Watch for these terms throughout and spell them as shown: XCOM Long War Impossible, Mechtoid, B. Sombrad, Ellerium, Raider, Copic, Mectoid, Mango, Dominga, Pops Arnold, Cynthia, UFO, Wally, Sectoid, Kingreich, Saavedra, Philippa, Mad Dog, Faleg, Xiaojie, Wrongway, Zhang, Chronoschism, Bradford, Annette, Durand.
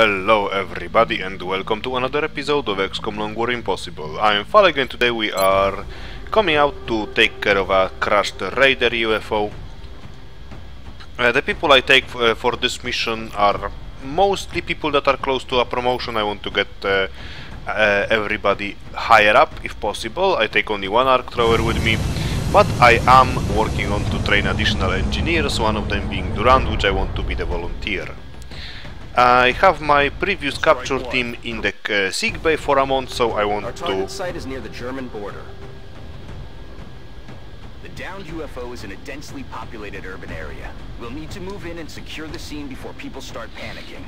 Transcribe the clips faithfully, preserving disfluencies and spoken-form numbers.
Hello everybody and welcome to another episode of X COM Long War Impossible. I am Faleg and today we are coming out to take care of a crashed Raider U F O. Uh, the people I take uh, for this mission are mostly people that are close to a promotion. I want to get uh, uh, everybody higher up if possible. I take only one arc thrower with me. But I am working on to train additional engineers, one of them being Durand, which I want to be the volunteer. I have my previous capture team in the uh, sick bay for a month, so I want to... Our target site is near the German border. The downed U F O is in a densely populated urban area. We'll need to move in and secure the scene before people start panicking.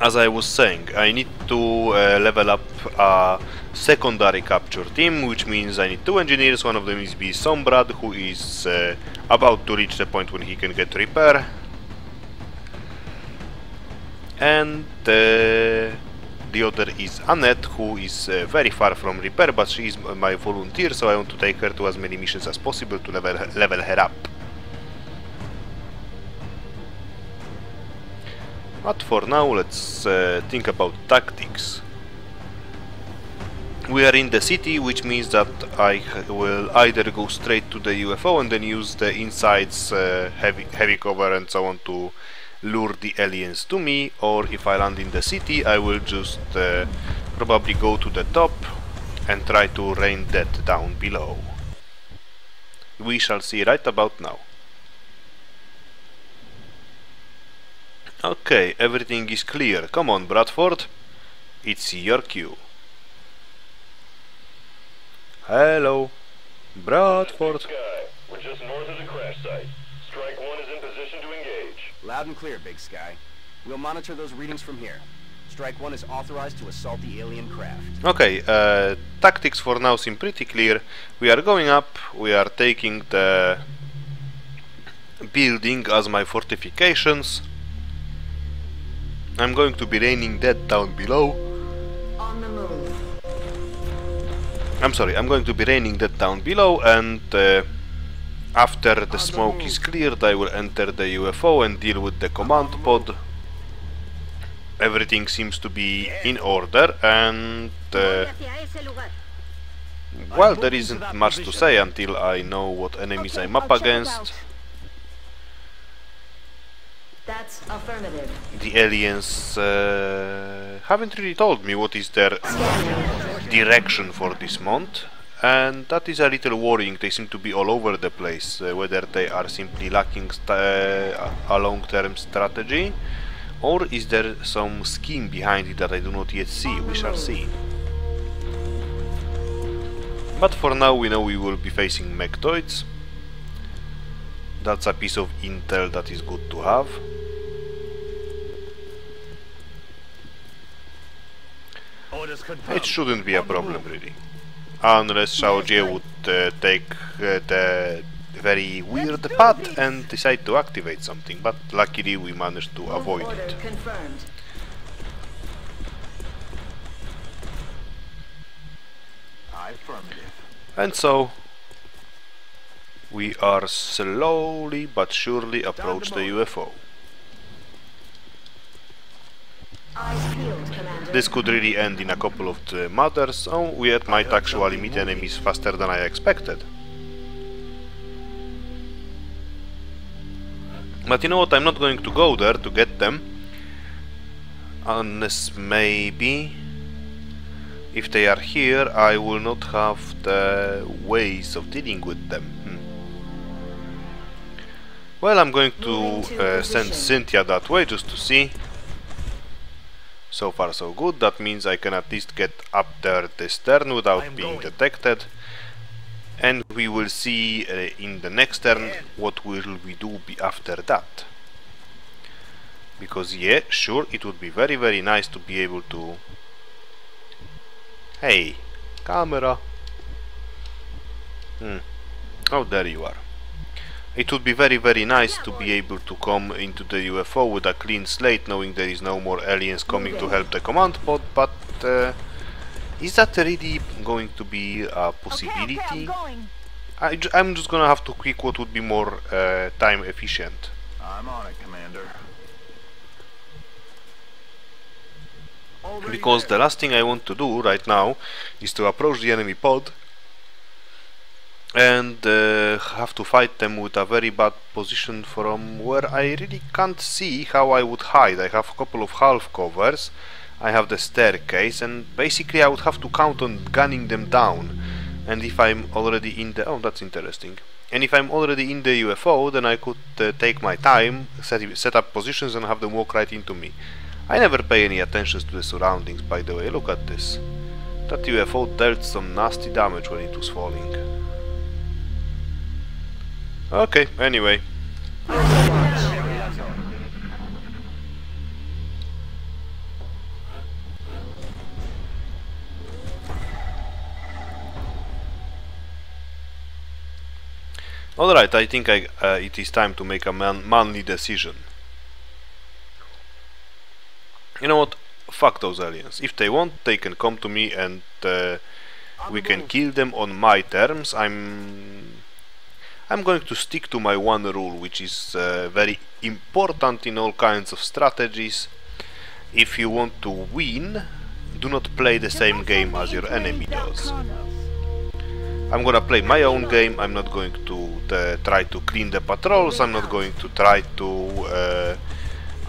As I was saying, I need to uh, level up a secondary capture team, which means I need two engineers. One of them is B. Sombrad, who is uh, about to reach the point when he can get repair. And uh, the other is Annette, who is uh, very far from repair, but she is my volunteer, so I want to take her to as many missions as possible to level her, level her up. But for now, let's uh, think about tactics. We are in the city, which means that I will either go straight to the U F O and then use the inside's uh, heavy, heavy cover and so on to lure the aliens to me, or if I land in the city, I will just uh, probably go to the top and try to rain death down below. We shall see right about now. Okay, everything is clear. Come on, Bradford. It's your cue. Hello, Bradford. Sky. We're just north of the crash site. Strike one is in position to engage. Loud and clear, Big Sky. We'll monitor those readings from here. Strike one is authorized to assault the alien craft. Okay, uh, tactics for now seem pretty clear. We are going up. We are taking the building as my fortifications. I'm going to be raining dead down below. On the move. I'm sorry, I'm going to be raining dead down below, and uh, after the On smoke the is cleared, I will enter the U F O and deal with the command pod. Everything seems to be in order, and uh, well, there isn't much to say until I know what enemies okay, I'm up against. That's affirmative. The aliens uh, haven't really told me what is their direction for this month, and that is a little worrying. They seem to be all over the place, uh, whether they are simply lacking uh, a long-term strategy, or is there some scheme behind it that I do not yet see. We shall see. But for now we know we will be facing mechtoids. That's a piece of intel that is good to have. It shouldn't be a problem, really. Unless Xiaojie would uh, take uh, the very weird path and decide to activate something, but luckily we managed to avoid it. And so we are slowly but surely approach the U F O. This could really end in a couple of murders. Oh, we might actually meet enemies faster than I expected. But you know what, I'm not going to go there to get them. Unless maybe... if they are here, I will not have the ways of dealing with them. Hmm. Well, I'm going to uh, send Cynthia that way just to see. So far so good. That means I can at least get up there this turn without being detected. And we will see uh, in the next turn what will we do be after that. Because yeah, sure, it would be very very nice to be able to... Hey, camera! Hmm. Oh, there you are. It would be very very nice to be able to come into the U F O with a clean slate, knowing there is no more aliens coming to help the command pod, but uh, is that really going to be a possibility? Okay, okay, I'm, I I'm just gonna have to click what would be more uh, time efficient. I'm on it, Commander. because the last thing I want to do right now is to approach the enemy pod and uh, have to fight them with a very bad position from where I really can't see how I would hide. I have a couple of half covers, I have the staircase, and basically I would have to count on gunning them down. And if I'm already in the... oh, that's interesting. And if I'm already in the U F O, then I could uh, take my time, set, set up positions and have them walk right into me. I never pay any attention to the surroundings, by the way. Look at this. That U F O dealt some nasty damage when it was falling. Okay, anyway. Alright, I think I, uh, it is time to make a man manly decision. You know what? Fuck those aliens. If they want, they can come to me and uh, we can kill them on my terms. I'm... I'm going to stick to my one rule, which is uh, very important in all kinds of strategies. If you want to win, do not play the same game as your enemy does. I'm gonna play my own game. I'm not going to try to clean the patrols, I'm not going to try to uh,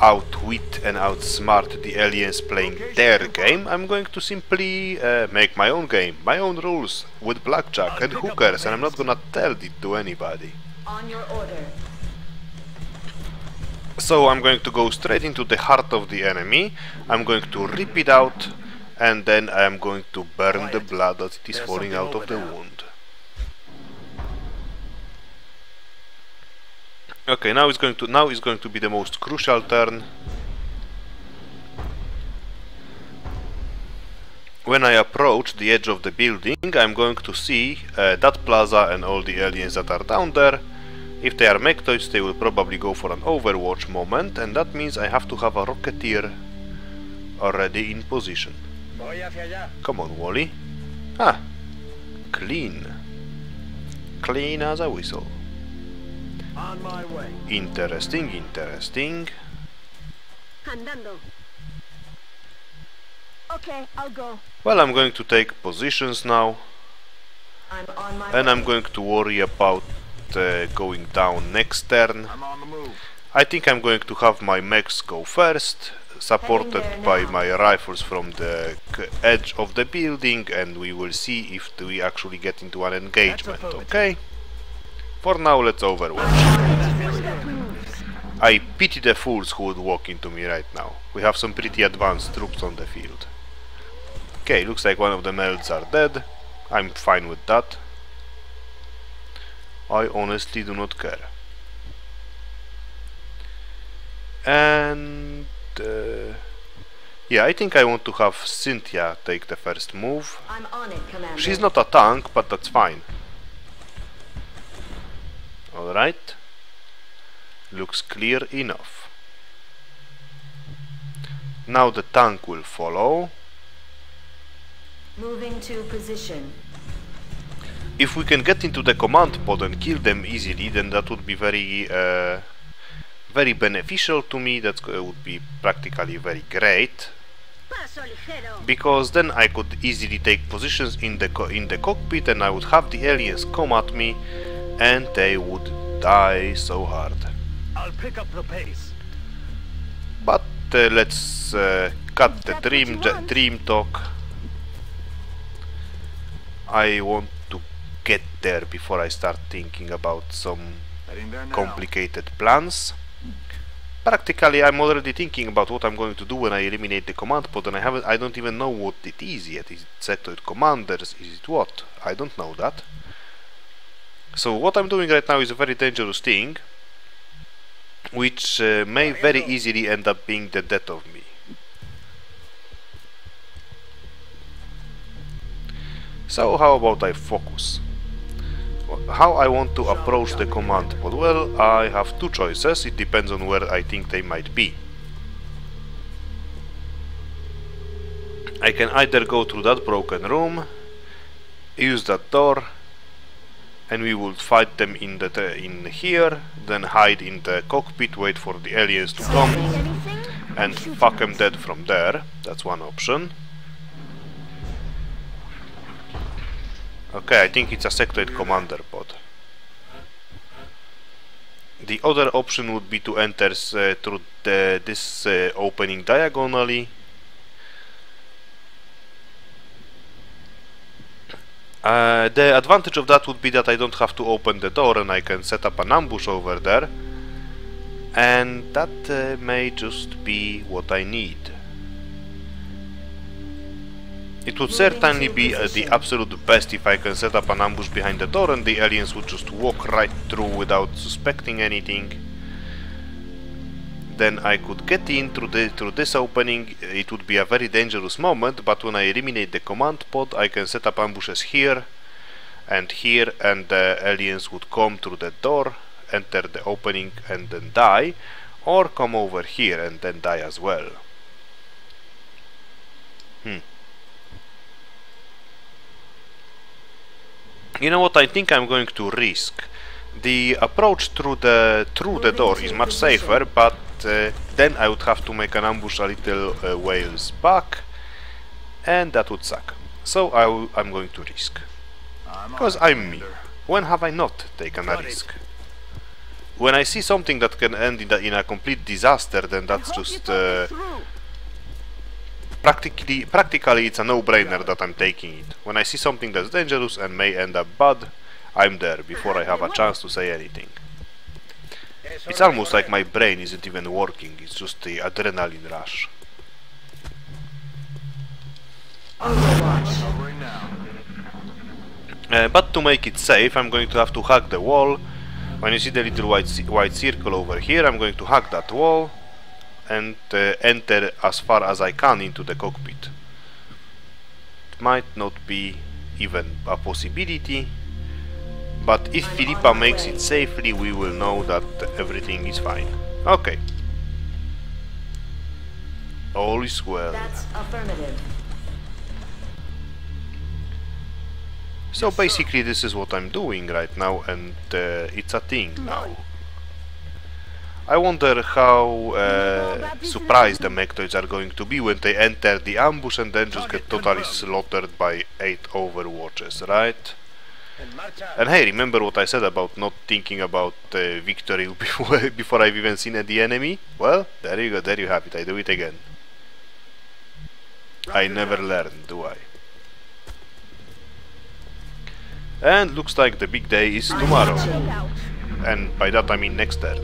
outwit and outsmart the aliens playing their game. I'm going to simply uh, make my own game, my own rules, with blackjack and hookers, and I'm not gonna tell it to anybody. On your order. So I'm going to go straight into the heart of the enemy, I'm going to rip it out, and then I'm going to burn the blood as it is falling out of the wound. Okay, now it's going to now it's going to be the most crucial turn. When I approach the edge of the building, I'm going to see uh, that plaza and all the aliens that are down there. If they are mectoids, they will probably go for an Overwatch moment, and that means I have to have a Rocketeer already in position. Come on, Wally. Ah, clean. Clean as a whistle. On my way. Interesting, interesting. Andando. Okay, I'll go. Well, I'm going to take positions now. I'm on my and way. I'm going to worry about uh, going down next turn. I'm on the move. I think I'm going to have my mechs go first, supported by my rifles from the k edge of the building, and we will see if we actually get into an engagement, okay? For now, let's Overwatch. I pity the fools who would walk into me right now. We have some pretty advanced troops on the field. Okay, looks like one of the melds are dead. I'm fine with that. I honestly do not care. And... Uh, yeah, I think I want to have Cynthia take the first move. I'm on it, Commander. She's not a tank, but that's fine. Alright, looks clear enough. Now the tank will follow. Moving to position. If we can get into the command pod and kill them easily, then that would be very uh, very beneficial to me. That would be practically very great, because then I could easily take positions in the, co in the cockpit, and I would have the aliens come at me and they would die so hard. I'll pick up the pace. But uh, let's uh, cut the dream, dream talk. I want to get there before I start thinking about some complicated plans. Practically, I'm already thinking about what I'm going to do when I eliminate the command pod, and I haven't. I don't even know what it is yet. Is it sector commanders? Is it what? I don't know that. So what I'm doing right now is a very dangerous thing, which uh, may very easily end up being the death of me. So how about I focus? How I want to approach the command pod? Well, I have two choices, it depends on where I think they might be. I can either go through that broken room, use that door, and we would fight them in the in here, then hide in the cockpit, wait for the aliens to come, and fuck him dead from there. That's one option. Okay, I think it's a sectoid commander pod. The other option would be to enter uh, through the, this uh, opening diagonally. Uh, the advantage of that would be that I don't have to open the door and I can set up an ambush over there. And that uh, may just be what I need. It would certainly be uh, the absolute best if I can set up an ambush behind the door and the aliens would just walk right through without suspecting anything. Then I could get in through, the, through this opening. It would be a very dangerous moment, but when I eliminate the command pod I can set up ambushes here and here, and the aliens would come through the door, enter the opening and then die, or come over here and then die as well. Hmm. You know what, I think I'm going to risk. The approach through the through the door is much safer, but uh, then I would have to make an ambush a little uh, ways back, and that would suck. So I w I'm going to risk, because I'm me. When have I not taken a risk? When I see something that can end in a, in a complete disaster, then that's just uh, practically practically it's a no-brainer that I'm taking it. When I see something that's dangerous and may end up bad, I'm there before I have a chance to say anything. It's almost like my brain isn't even working, it's just the adrenaline rush. Uh, but to make it safe, I'm going to have to hack the wall. When you see the little white, white circle over here, I'm going to hack that wall and uh, enter as far as I can into the cockpit. It might not be even a possibility, but if Philippa makes it safely, we will know that everything is fine. Okay. All is well. That's affirmative. So basically this is what I'm doing right now, and uh, it's a thing now. I wonder how uh, surprised the mectoids are going to be when they enter the ambush and then just get totally slaughtered by eight overwatches, right? And hey, remember what I said about not thinking about uh, victory before, before I've even seen the enemy? Well, there you go, there you have it, I do it again. I never learn, do I? And looks like the big day is tomorrow. And by that I mean next turn.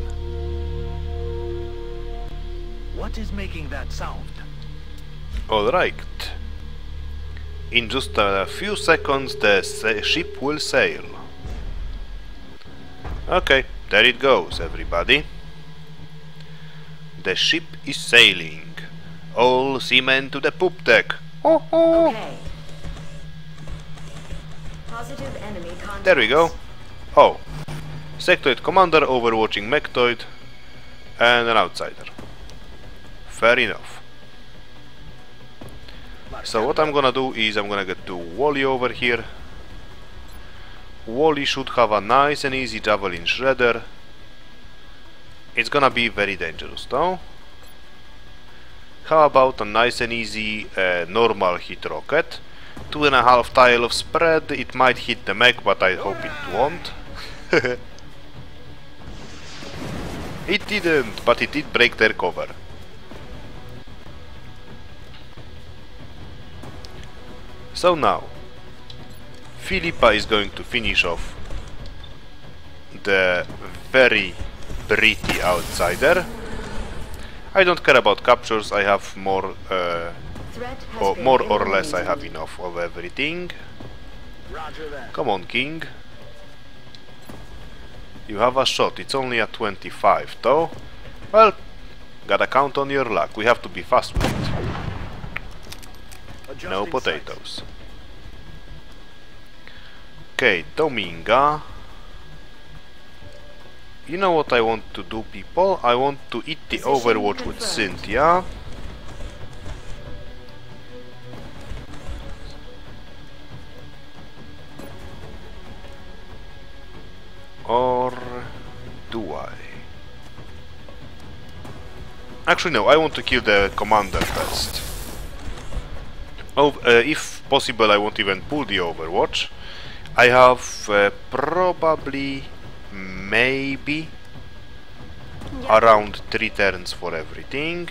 What is making that sound? Alright. In just a few seconds the ship will sail. Okay, there it goes, everybody. The ship is sailing. All seamen to the poop deck. Ho ho! Okay. There we go. Oh. Sectoid commander overwatching mectoid and an outsider. Fair enough. So what I'm gonna do is I'm gonna get to Wally over here. Wally should have a nice and easy javelin shredder. It's gonna be very dangerous though. How about a nice and easy uh, normal hit rocket? Two and a half tile of spread, it might hit the mech, but I hope it won't. It didn't, but it did break their cover. So now, Philippa is going to finish off the very pretty outsider. I don't care about captures, I have more... Uh, Oh, more or less I have enough of everything. Come on, King. You have a shot, it's only a twenty-five though. Well, gotta count on your luck, we have to be fast with it. No potatoes. Okay, Dominga. You know what I want to do, people? I want to eat the Overwatch with Cynthia. Actually, no, I want to kill the commander first. Oh, uh, if possible, I won't even pull the Overwatch. I have uh, probably, maybe, yeah. around three turns for everything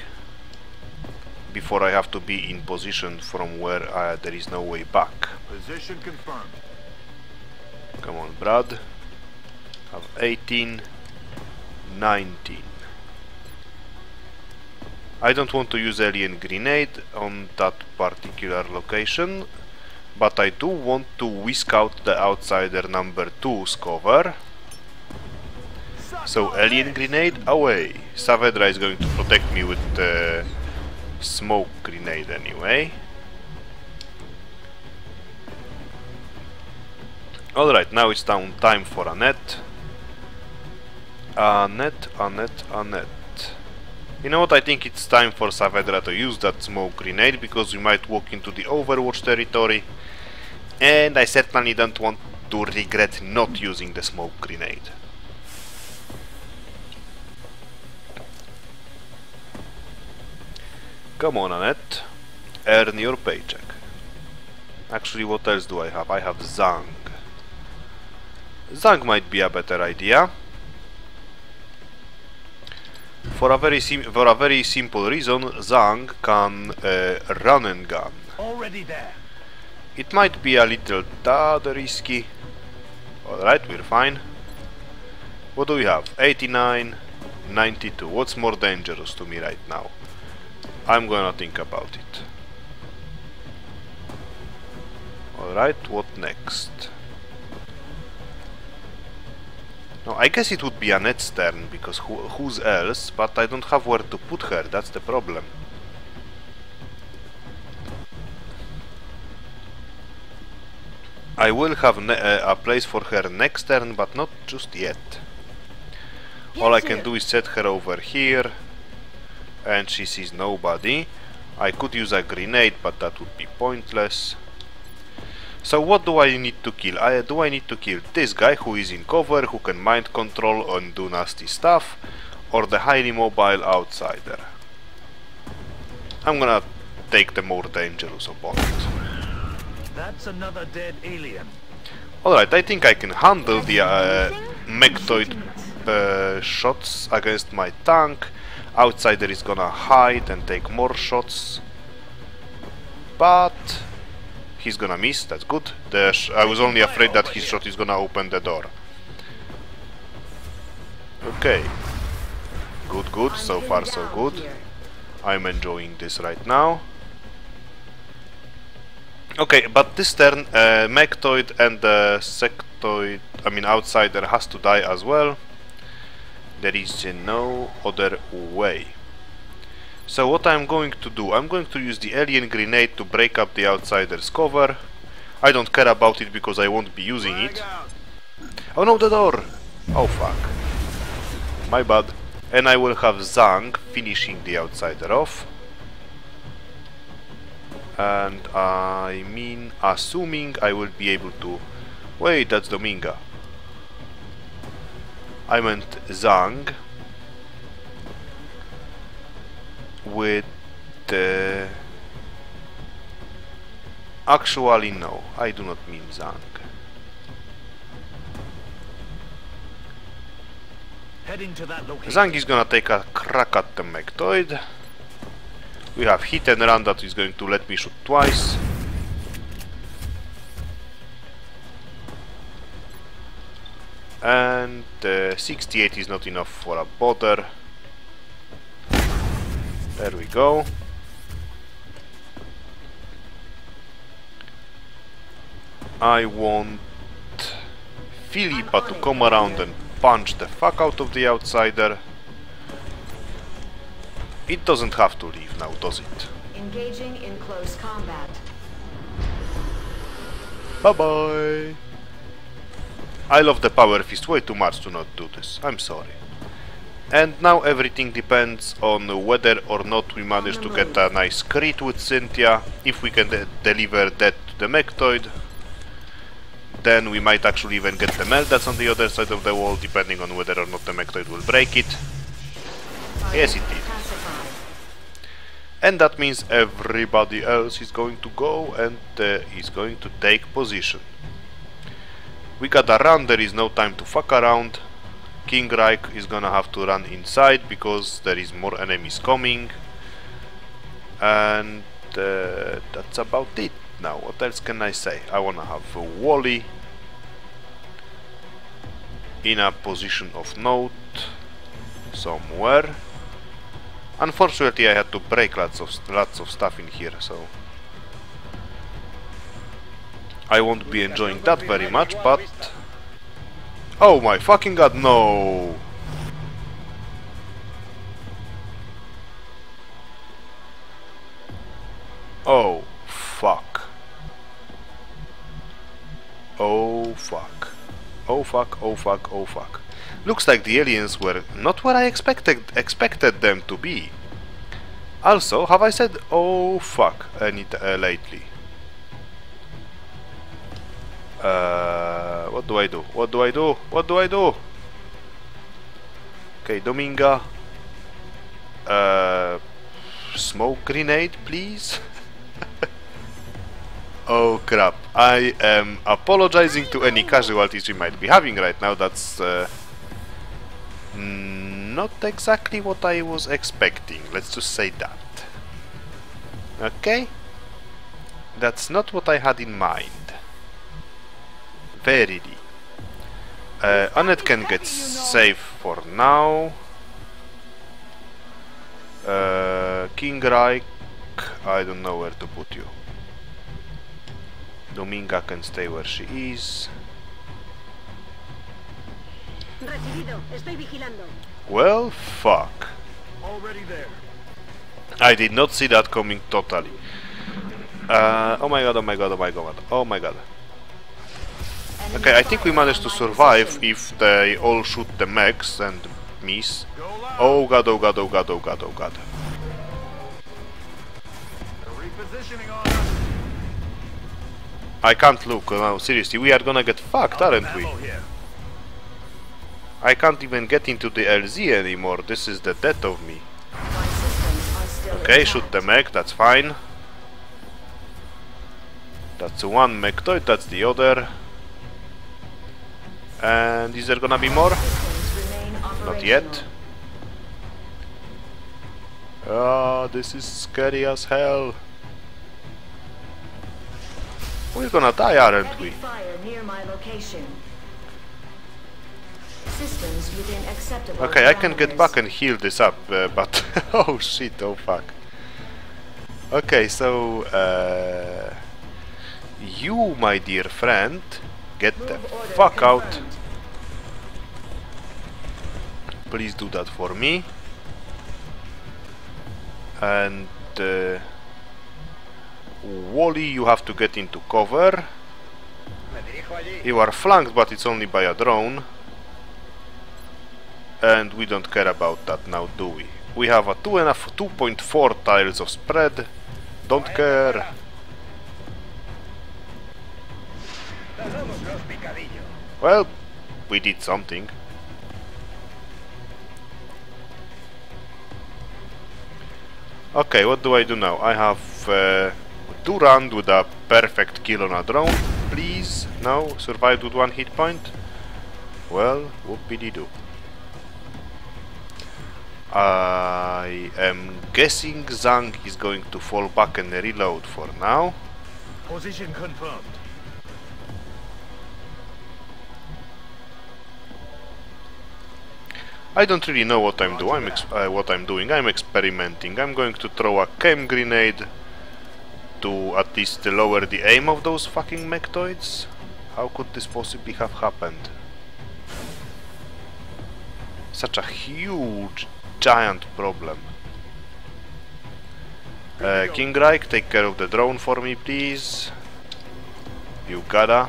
before I have to be in position from where uh, there is no way back. Position confirmed. Come on, Brad. I have eighteen, nineteen. I don't want to use alien grenade on that particular location, but I do want to whisk out the outsider number two's cover. So alien grenade away. Saavedra is going to protect me with the uh, smoke grenade anyway. Alright, now it's down time for Annette. Annette, Annette, Annette. You know what, I think it's time for Saavedra to use that smoke grenade, because we might walk into the Overwatch territory, and I certainly don't want to regret not using the smoke grenade. Come on, Annette, earn your paycheck. Actually, what else do I have? I have Zhang. Zhang might be a better idea. For a very sim for a very simple reason, Zhang can uh, run and gun. Already there. It might be a little tad risky. Alright, we're fine. What do we have? eighty-nine, ninety-two. What's more dangerous to me right now? I'm gonna think about it. Alright, what next? I guess it would be Annette's turn, because who, whose else, but I don't have where to put her, that's the problem. I will have ne uh, a place for her next turn, but not just yet. All I can do is set her over here, and she sees nobody. I could use a grenade, but that would be pointless. So what do I need to kill? I, do I need to kill this guy who is in cover, who can mind control and do nasty stuff, or the highly mobile outsider? I'm gonna take the more dangerous opponent. That's another dead alien. Alright, I think I can handle the uh, mectoid uh, shots against my tank. Outsider is gonna hide and take more shots. But... he's gonna miss, that's good. The sh I was only afraid that his shot is gonna open the door. Okay. Good, good. So far, so good. I'm enjoying this right now. Okay, but this turn, uh, Mectoid and the uh, Sectoid, I mean Outsider, has to die as well. There is uh, no other way. So what I'm going to do, I'm going to use the alien grenade to break up the outsider's cover. I don't care about it because I won't be using it. Oh no, the door! Oh fuck. My bad. And I will have Zhang finishing the outsider off. And I mean, assuming I will be able to... Wait, that's Dominga. I meant Zhang. With the... Uh, actually no, I do not mean Zhang. Heading to that location. Zhang is gonna take a crack at the Mectoid. We have hit and run that is going to let me shoot twice. And uh, sixty-eight is not enough for a bother. There we go. I want Philippa to come around and punch the fuck out of the outsider. It doesn't have to leave now, does it? Engaging in close combat. Bye bye. I love the power fist way too much to not do this. I'm sorry. And now everything depends on whether or not we manage to get a nice crit with Cynthia. If we can de deliver that to the Mectoid, then we might actually even get the melt that's on the other side of the wall, depending on whether or not the Mectoid will break it. Yes, it did. and that means everybody else is going to go and uh, is going to take position. We gotta run, there is no time to fuck around. Kingreich is gonna have to run inside because there is more enemies coming. And uh, that's about it. Now, what else can I say? I wanna have uh, Wally in a position of note somewhere. Unfortunately, I had to break lots of lots of stuff in here, so I won't be enjoying that very much, but... Oh my fucking god, no! Oh, fuck. Oh, fuck. Oh, fuck, oh, fuck, oh, fuck. Looks like the aliens were not where I expected expected them to be. Also, have I said oh, fuck any t uh, lately? Uh, what do I do? What do I do? What do I do? Okay, Dominga. Uh, smoke grenade, please. Oh crap! I am apologizing to any casualties we might be having right now. That's uh, not exactly what I was expecting. Let's just say that. Okay, that's not what I had in mind. Verily. Uh, Annette can get safe for now. Uh, Kingreich, I don't know where to put you. Dominga can stay where she is. Well, fuck. Already there. I did not see that coming totally. Uh, oh my god, oh my god, oh my god, oh my god. Okay, I think we managed to survive if they all shoot the mechs and miss. Oh god, oh god, oh god, oh god, oh god. I can't look now, seriously, we are gonna get fucked, aren't we? I can't even get into the L Z anymore, this is the death of me. Okay, shoot the mech, that's fine. That's one mechtoid, that's the other. And is there gonna be more? Not yet. Ah, this is scary as hell. We're gonna die, aren't we? Okay, I can get back and heal this up, uh, but... oh shit, oh fuck. Okay, so... Uh, you, my dear friend... Get the fuck out. Please do that for me. And uh, Wally, you have to get into cover. You are flanked, but it's only by a drone. And we don't care about that now, do we? We have a two and a two point four tiles of spread. Don't care. Well, we did something. Okay, what do I do now? I have uh, Durand with a perfect kill on a drone. Please, no, survived with one hit point. Well, whoop-de-doo. I am guessing Zhang is going to fall back and reload for now. Position confirmed. I don't really know what I'm do. I'm ex uh, what I'm doing. I'm experimenting. I'm going to throw a chem grenade to at least lower the aim of those fucking mechtoids. How could this possibly have happened? Such a huge, giant problem. Uh, Kingreich, take care of the drone for me, please. You gotta.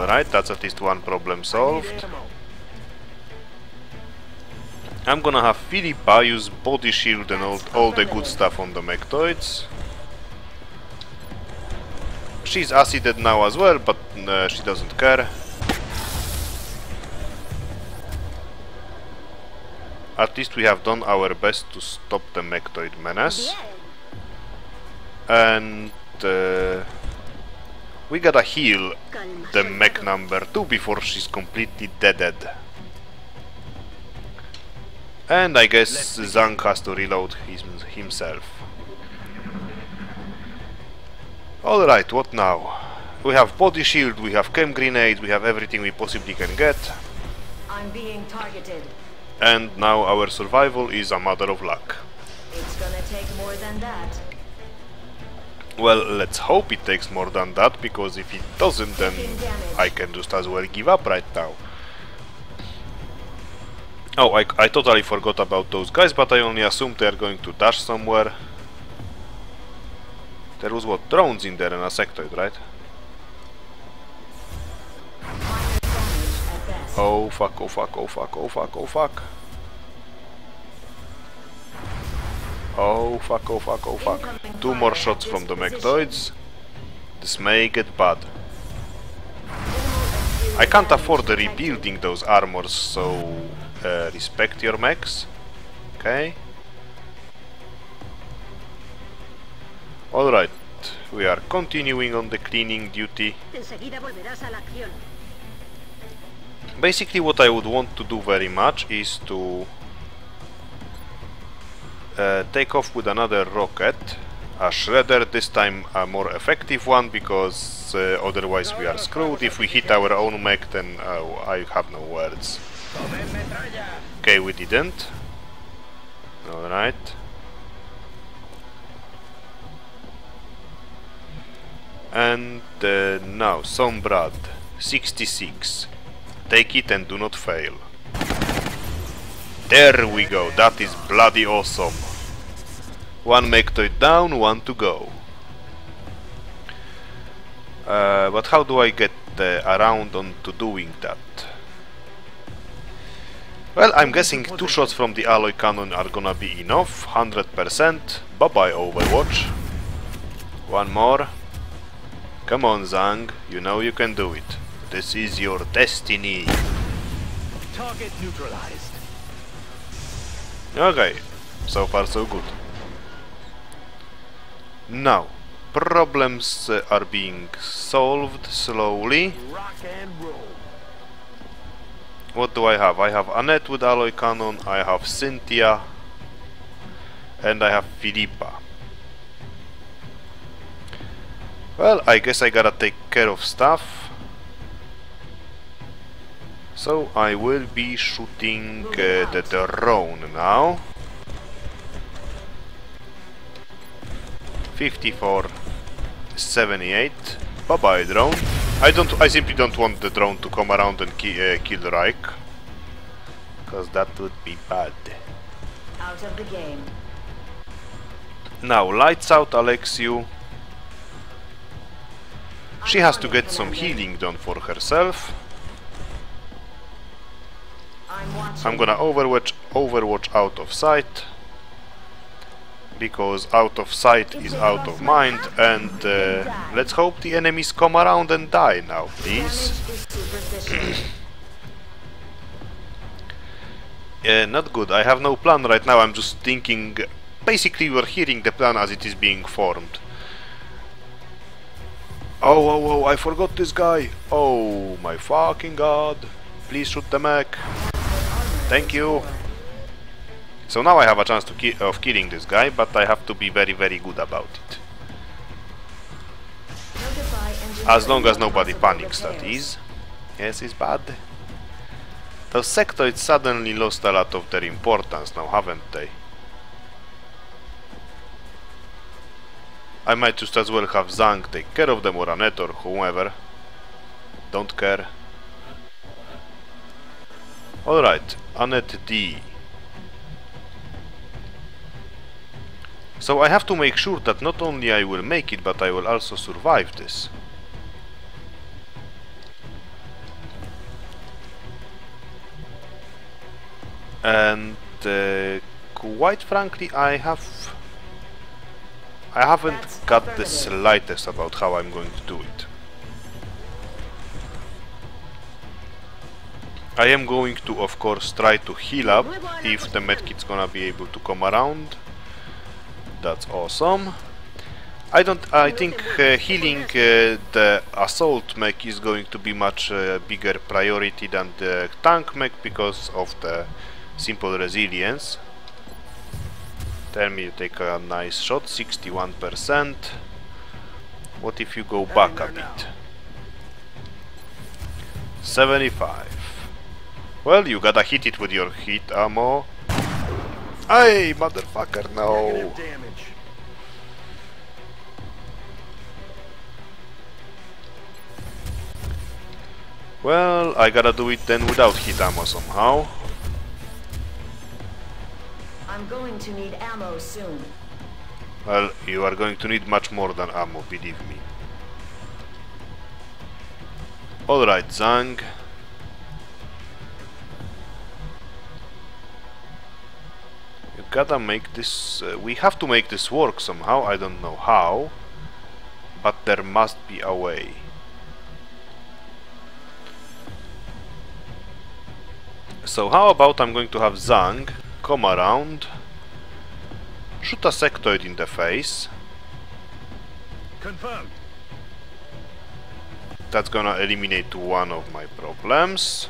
Alright, that's at least one problem solved. I'm gonna have Philippa use body shield and all, all the good stuff on the mechtoids. She's acided now as well, but uh, she doesn't care. At least we have done our best to stop the mectoid menace. And uh, we gotta heal the mech number two before she's completely deaded. And I guess Zhang has to reload his, himself. Alright, what now? We have body shield, we have chem grenades, we have everything we possibly can get. I'm being targeted. And now our survival is a matter of luck. It's gonna take more than that. Well, let's hope it takes more than that, because if it doesn't, then I can just as well give up right now. Oh, I, I totally forgot about those guys, but I only assumed they are going to dash somewhere. There was, what, drones in there and a sectoid, right? Oh fuck, oh fuck, oh fuck, oh fuck, oh fuck. Oh fuck, oh fuck, oh fuck. Two more shots from the mectoids. This may get bad. I can't afford rebuilding those armors, so... Uh, respect your mechs, okay? Alright, we are continuing on the cleaning duty. Basically what I would want to do very much is to uh, take off with another rocket, a shredder, this time a more effective one, because uh, otherwise we are screwed. If we hit our own mech, then uh, I have no words. Okay, we didn't. Alright. And uh, now, Sombrad, sixty-six. Take it and do not fail. There we go, that is bloody awesome. One mectoid down, one to go. Uh, but how do I get uh, around on to doing that? Well, I'm guessing two shots from the alloy cannon are gonna be enough, one hundred percent. Bye bye, Overwatch. One more. Come on, Zhang, you know you can do it. This is your destiny. Target neutralized. Okay, so far so good. Now, problems uh, are being solved slowly. Rock and roll. What do I have? I have Annette with alloy cannon, I have Cynthia, and I have Philippa. Well, I guess I gotta take care of stuff. So I will be shooting uh, the drone now. fifty-four, seventy-eight. Bye bye, drone. I don't. I simply don't want the drone to come around and ki uh, kill Reich, because that would be bad. Out of the game. Now lights out, Alexiu. She has to get some healing done for herself. I'm gonna overwatch, overwatch out of sight, because out of sight is out of mind, and uh, let's hope the enemies come around and die now, please. uh, not good, I have no plan right now, I'm just thinking, basically we're hearing the plan as it is being formed. Oh, oh, oh, I forgot this guy, oh my fucking god, please shoot the mech. Thank you. So now I have a chance to ki of killing this guy, but I have to be very, very good about it. As long as nobody panics, that is. Yes, it's bad. Those sectoids suddenly lost a lot of their importance now, haven't they? I might just as well have Zhang take care of them, or Annette, or whomever. Don't care. Alright, Annette D. So I have to make sure that not only I will make it, but I will also survive this. And uh, quite frankly, I have... I haven't That's got the slightest about how I'm going to do it. I am going to, of course, try to heal up if the medkit's gonna be able to come around. That's awesome. I don't. I think uh, healing uh, the assault mech is going to be much uh, bigger priority than the tank mech because of the simple resilience. Tell me you take a nice shot, sixty-one percent. What if you go back a bit? seventy-five. Well, you gotta hit it with your hit ammo. Hey, motherfucker, no! Well, I gotta do it then without hit ammo somehow. I'm going to need ammo soon. Well, you are going to need much more than ammo, believe me. Alright, Zhang. You gotta make this... Uh, we have to make this work somehow, I don't know how. But there must be a way. So how about I'm going to have Zhang come around, shoot a sectoid in the face. Confirmed. That's gonna eliminate one of my problems.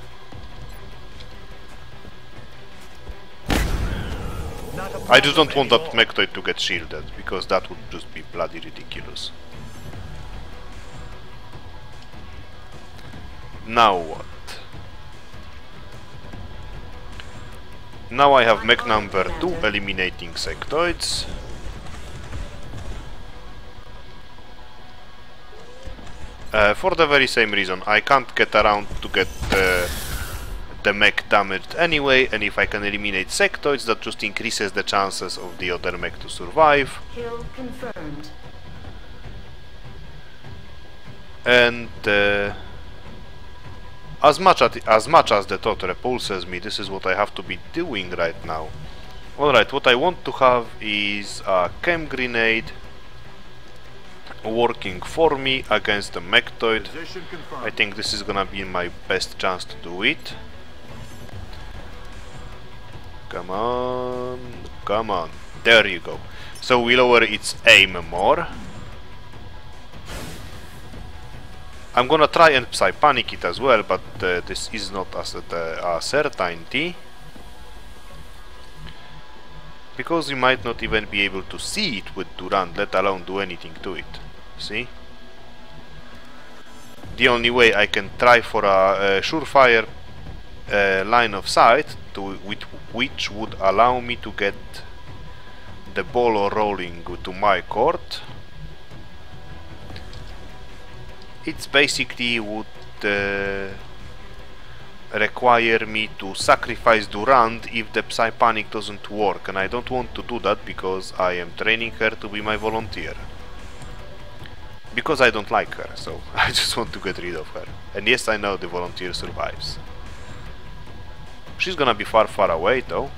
I just don't want that mectoid to get shielded, because that would just be bloody ridiculous. Now what? Now I have mech number two eliminating sectoids. Uh, for the very same reason, I can't get around to get uh, the mech damaged anyway, and if I can eliminate sectoids, that just increases the chances of the other mech to survive. Kill confirmed. And... Uh, As much as, as much as the thought repulses me, this is what I have to be doing right now. Alright, what I want to have is a chem grenade working for me against the mectoid. I think this is gonna be my best chance to do it. Come on, come on. There you go. So we lower its aim more. I'm gonna try and psi panic it as well, but uh, this is not as a, a certainty. Because you might not even be able to see it with Durand, let alone do anything to it. See? The only way I can try for a, a surefire uh, line of sight, to, which, which would allow me to get the ball rolling to my court. It's basically would uh, require me to sacrifice Durand if the Psy Panic doesn't work, and I don't want to do that because I am training her to be my volunteer. Because I don't like her, so I just want to get rid of her. And yes, I know the volunteer survives. She's gonna be far, far away though.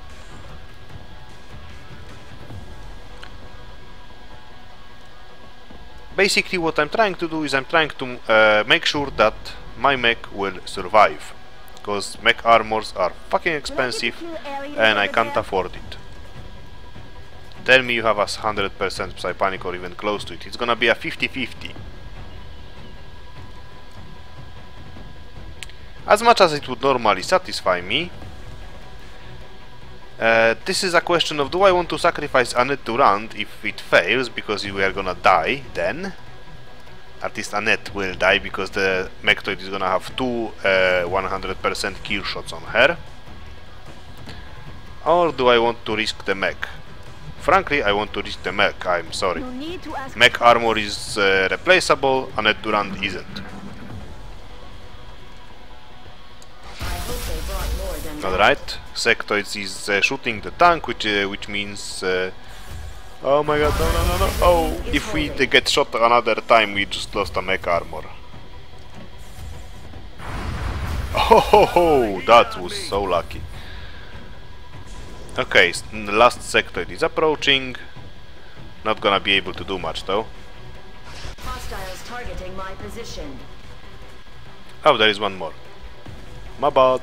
Basically what I'm trying to do is I'm trying to uh, make sure that my mech will survive, because mech armors are fucking expensive and I can't afford it. Tell me you have a one hundred percent Psypanic or even close to it, it's gonna be a fifty fifty. As much as it would normally satisfy me, uh, this is a question of do I want to sacrifice Annette Durand if it fails, because we are gonna die then. At least Annette will die because the mectoid is gonna have two one hundred percent uh, kill shots on her. Or do I want to risk the mech? Frankly, I want to risk the mech, I'm sorry. Mech armor is uh, replaceable, Annette Durand isn't. Alright, sectoids is uh, shooting the tank, which uh, which means... Uh, oh my god, no no no no, oh! If we uh, get shot another time, we just lost a mech armor. Oh ho ho, that was so lucky. Okay, the last sectoid is approaching. Not gonna be able to do much though. Hostiles targeting my position. Oh, there is one more. My bad.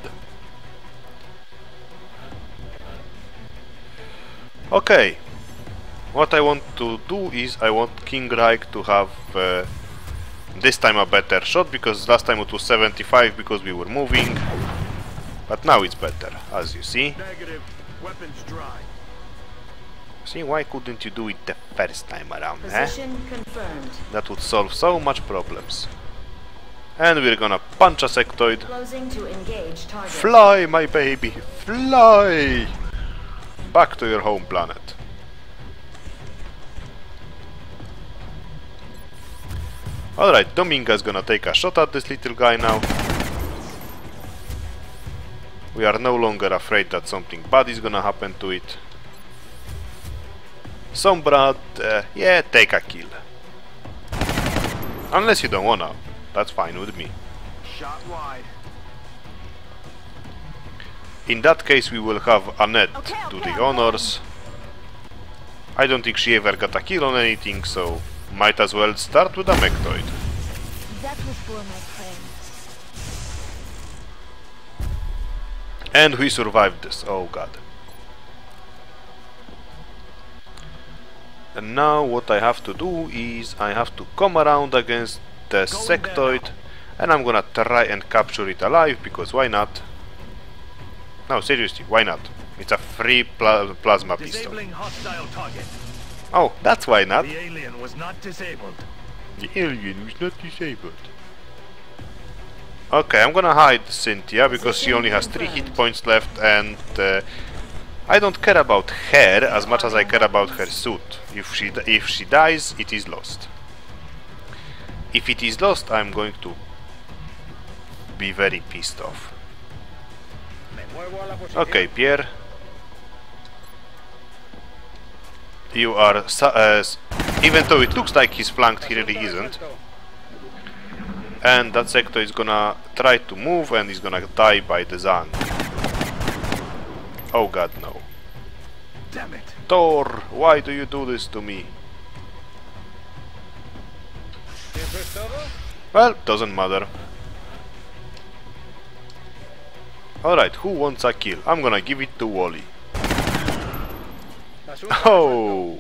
Okay, what I want to do is I want Kingreich to have uh, this time a better shot, because last time it was seventy-five because we were moving, but now it's better, as you see. Negative. Weapons dry. See, why couldn't you do it the first time around, eh? Confirmed. That would solve so much problems. And we're gonna punch a sectoid. To engage target. Fly, my baby, fly! Back to your home planet. Alright, Dominga's gonna take a shot at this little guy now. We are no longer afraid that something bad is gonna happen to it. Sombrad, uh, yeah, take a kill. Unless you don't wanna, that's fine with me. Shot wide. In that case, we will have Annette okay, okay, do the okay. honors. I don't think she ever got a kill on anything, so might as well start with a mectoid. That was for my friend. And we survived this, oh god. And now what I have to do is I have to come around against the sectoid, and I'm gonna try and capture it alive, because why not? No, seriously, why not? It's a free pla plasma pistol. Oh, that's why not. The alien was not disabled. The alien was not disabled. Okay, I'm gonna hide Cynthia, because she only has three hit points left, and uh, I don't care about her as much as I care about her suit. If she if she dies, it is lost. If it is lost, I'm going to be very pissed off. Okay, Pierre, you are uh, even though it looks like he's flanked, he really isn't. And that sector is gonna try to move, and he's gonna die by the Zhang. Oh god, no. Damn it. Thor, why do you do this to me? Well, doesn't matter. Alright, who wants a kill? I'm gonna give it to Wally. Oh!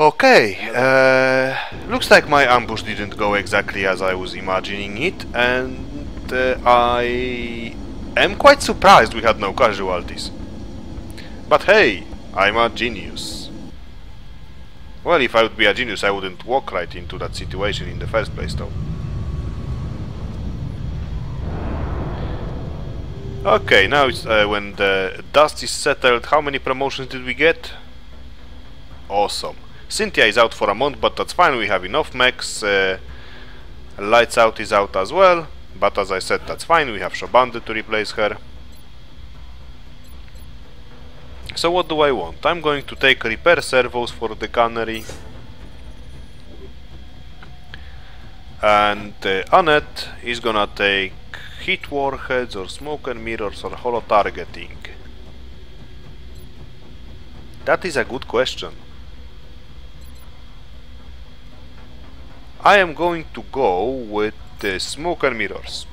Okay, uh, looks like my ambush didn't go exactly as I was imagining it, and uh, I am quite surprised we had no casualties. But hey, I'm a genius. Well, if I would be a genius, I wouldn't walk right into that situation in the first place, though. Okay, now it's uh, when the dust is settled. How many promotions did we get? Awesome. Cynthia is out for a month, but that's fine, we have enough mechs. uh, Lights Out is out as well, but as I said, that's fine, we have Shobanda to replace her. So what do I want? I'm going to take repair servos for the gunnery. And uh, Annette is gonna take hit warheads or smoke and mirrors or holo targeting. That is a good question. I am going to go with uh, smoke and mirrors.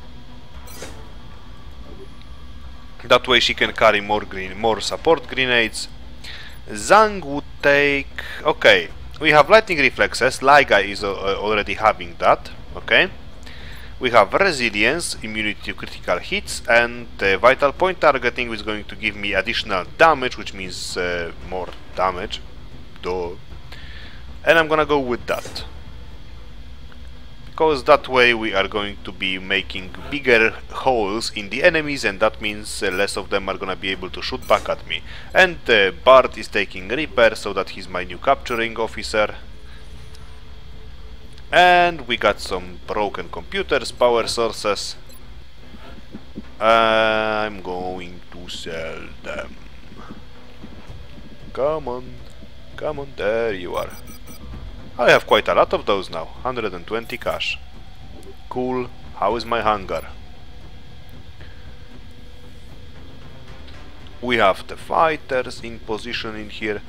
That way she can carry more green, more support grenades. Zhang would take... Okay, we have lightning reflexes, Liga is uh, already having that, okay. We have resilience, immunity to critical hits, and uh, vital point targeting is going to give me additional damage, which means uh, more damage. Duh. And I'm gonna go with that. Because that way we are going to be making bigger holes in the enemies, and that means uh, less of them are gonna be able to shoot back at me. And uh, Bart is taking Reaper, so that he's my new capturing officer. And we got some broken computers, power sources. I'm going to sell them. Come on, come on, there you are. I have quite a lot of those now, one hundred twenty cash. Cool, how is my hangar? We have the fighters in position in here.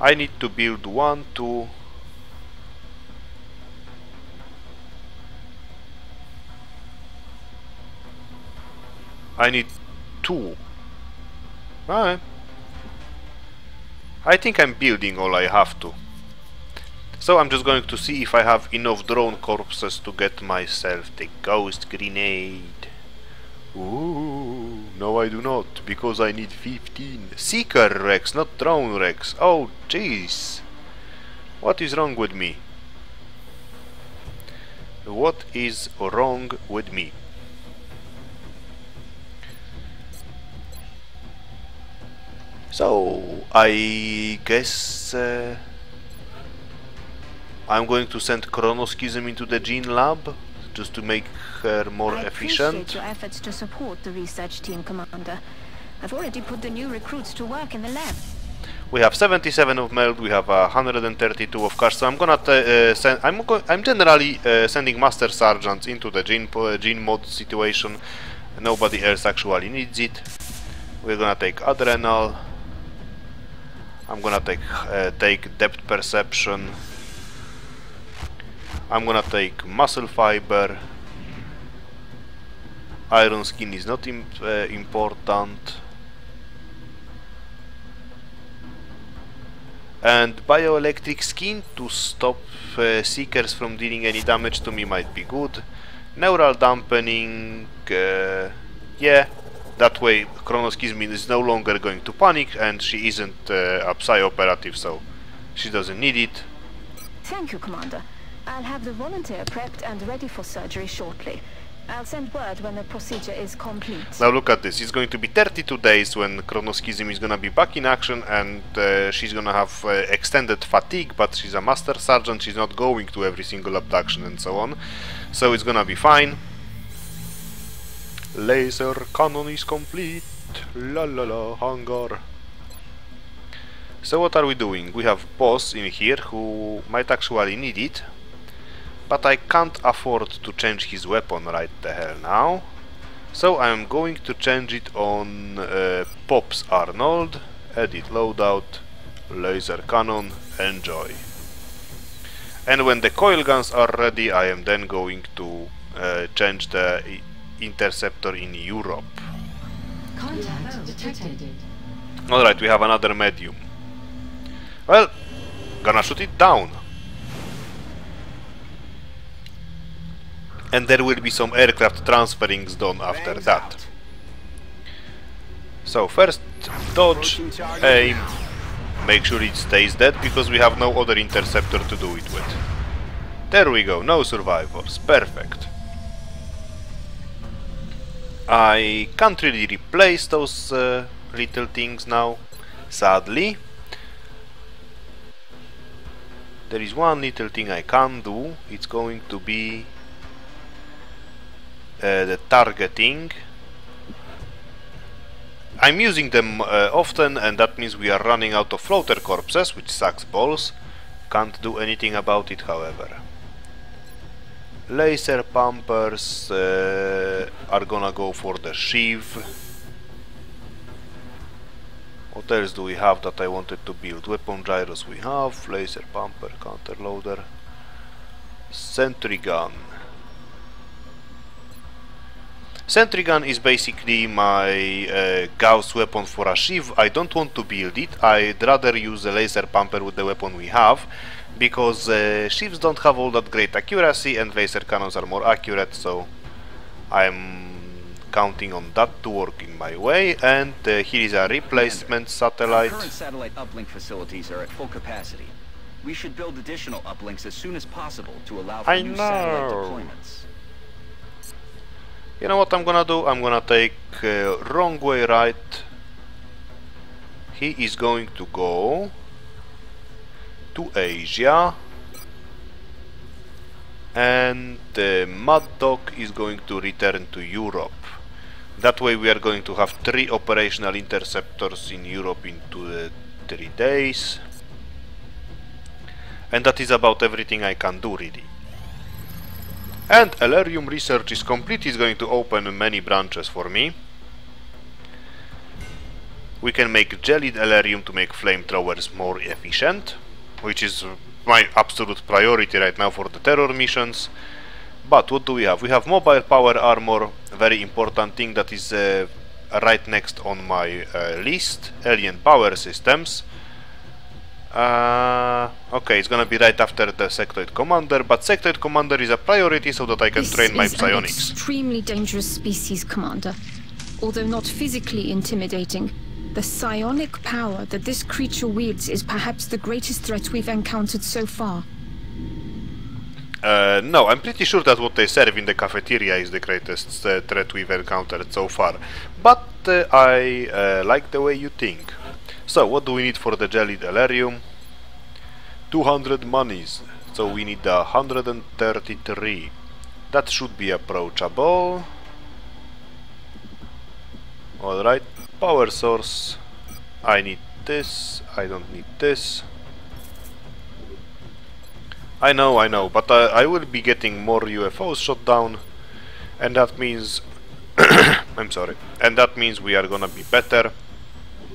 I need to build one, two... I need two. Alright. I think I'm building all I have to. So I'm just going to see if I have enough drone corpses to get myself the ghost grenade. Ooh, no I do not, because I need fifteen. Seeker Rex, not drone Rex. Oh jeez. What is wrong with me? What is wrong with me? So, I guess uh, I'm going to send Chronoschism into the gene lab just to make her more I efficient. I appreciate your efforts to support the research team, Commander. I've already put the new recruits to work in the lab. We have seventy-seven of meld, we have uh, one hundred thirty-two of cash, so I'm gonna uh, send. I'm go I'm generally uh, sending master sergeants into the gene uh, gene mod situation. Nobody else actually needs it. We're gonna take adrenal. I'm gonna take uh, take depth perception. I'm gonna take muscle fiber. Iron skin is not imp uh, important. And bioelectric skin to stop uh, seekers from dealing any damage to me might be good. Neural dampening, uh, yeah. That way Chronoschism is no longer going to panic, and she isn't uh, a Psy operative, so she doesn't need it. Thank you, Commander. I'll have the volunteer prepped and ready for surgery shortly. I'll send word when the procedure is complete. Now look at this, it's going to be thirty-two days when Chronoschism is going to be back in action, and uh, she's going to have uh, extended fatigue, but she's a master sergeant, she's not going to every single abduction and so on. So it's going to be fine. Laser cannon is complete, la la la, hangar. So what are we doing? We have boss in here who might actually need it, but I can't afford to change his weapon right the hell now. So I'm going to change it on uh, Pops Arnold, edit loadout, laser cannon, enjoy. And when the coil guns are ready, I am then going to uh, change the interceptor in Europe. Contact detected. Alright, we have another medium. Well, gonna shoot it down. And there will be some aircraft transferings done after that. So first, dodge, aim, make sure it stays dead because we have no other interceptor to do it with. There we go, no survivors, perfect. I can't really replace those uh, little things now, sadly. There is one little thing I can do, it's going to be uh, the targeting. I'm using them uh, often, and that means we are running out of floater corpses, which sucks balls. Can't do anything about it, however. Laser pumpers uh, are gonna go for the Shiv. What else do we have that I wanted to build? Weapon gyros we have, laser pumper, counterloader, sentry gun. Sentry gun is basically my uh, Gauss weapon for a Shiv. I don't want to build it, I'd rather use a laser pumper with the weapon we have, because uh, Shivs don't have all that great accuracy and laser cannons are more accurate, so I'm counting on that to work in my way. And uh, here is a replacement satellite. Current satellite uplink facilities are at full capacity. We should build additional uplinks as soon as possible to allow for I new know. satellite deployments. You know what I'm gonna do? I'm gonna take uh, Wrongway right. He is going to go to Asia, and uh, Mad Dog is going to return to Europe. That way we are going to have three operational interceptors in Europe in two, uh, three days. And that is about everything I can do really. And Ellerium research is complete, it's going to open many branches for me. We can make jellied Ellerium to make flamethrowers more efficient, which is my absolute priority right now for the terror missions. But what do we have? We have mobile power armor, a very important thing that is uh, right next on my uh, list, alien power systems. Uh, okay, it's gonna be right after the Sectoid Commander, but Sectoid Commander is a priority so that I can this train my psionics. This is an extremely dangerous species, Commander. Although not physically intimidating, the psionic power that this creature wields is perhaps the greatest threat we've encountered so far. Uh, no, I'm pretty sure that what they serve in the cafeteria is the greatest uh, threat we've encountered so far. But uh, I uh, like the way you think. So, what do we need for the jelly delirium? two hundred monies. So we need one hundred thirty-three. That should be approachable. Alright, power source. I need this, I don't need this. I know, I know, but uh, I will be getting more U F Os shot down. And that means... I'm sorry. And that means we are gonna be better.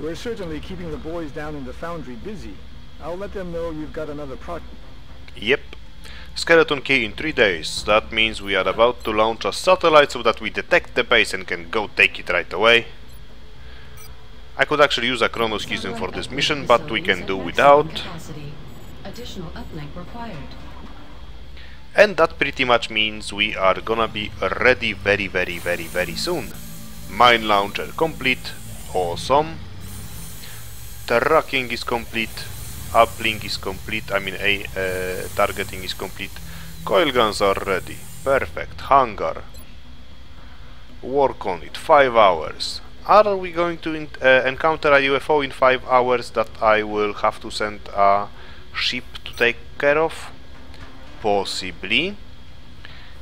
We're certainly keeping the boys down in the foundry busy. I'll let them know you've got another project. Yep. Skeleton key in three days. That means we are about to launch a satellite so that we detect the base and can go take it right away. I could actually use a Chronoschism for this mission, but we can do without. Additional uplink required. And that pretty much means we are gonna be ready very, very, very, very soon. Mine launcher complete. Awesome. Tracking is complete, uplink is complete, I mean a uh, targeting is complete, coil guns are ready, perfect, hangar, work on it, five hours. Are we going to in uh, encounter a U F O in five hours that I will have to send a ship to take care of? Possibly.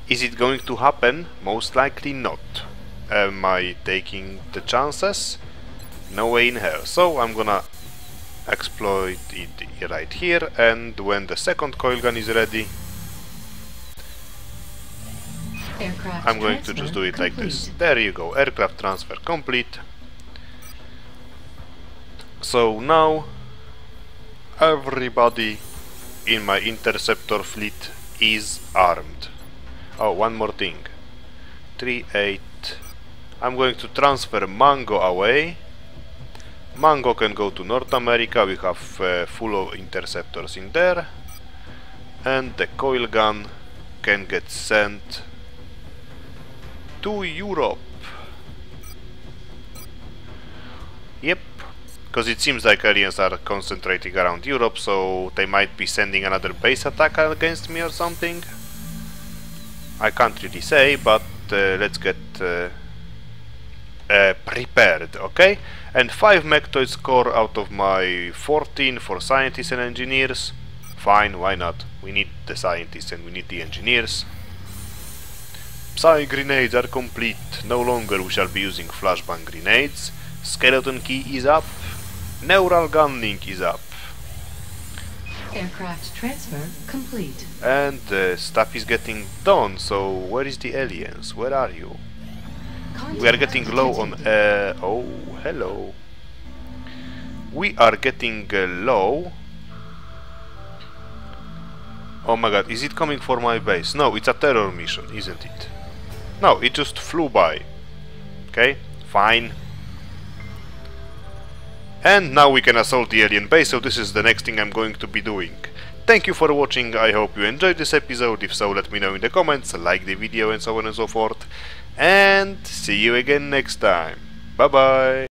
Is it going to happen? Most likely not. Am I taking the chances? No way in hell. So I'm gonna exploit it right here, and when the second coil gun is ready, aircraft I'm going to just do it complete. Like this. There you go, aircraft transfer complete. So now everybody in my interceptor fleet is armed. Oh, one more thing. three eight. I'm going to transfer Mango away. Mango can go to North America, we have uh, full of interceptors in there. And the coil gun can get sent to Europe. Yep, because it seems like aliens are concentrating around Europe, so they might be sending another base attack against me or something. I can't really say, but uh, let's get... Uh, Uh, prepared, okay? And five mectoids core out of my fourteen for scientists and engineers. Fine, why not? We need the scientists and we need the engineers. Psi grenades are complete. No longer we shall be using flashbang grenades. Skeleton key is up. Neural gun link is up. Aircraft transfer complete. And uh, stuff is getting done, so where is the aliens? Where are you? We are getting low on... Uh, oh, hello. We are getting uh, low. Oh my god, is it coming for my base? No, it's a terror mission, isn't it? No, it just flew by. Okay, fine. And now we can assault the alien base, so this is the next thing I'm going to be doing. Thank you for watching, I hope you enjoyed this episode. If so, let me know in the comments, like the video and so on and so forth. And see you again next time. Bye bye.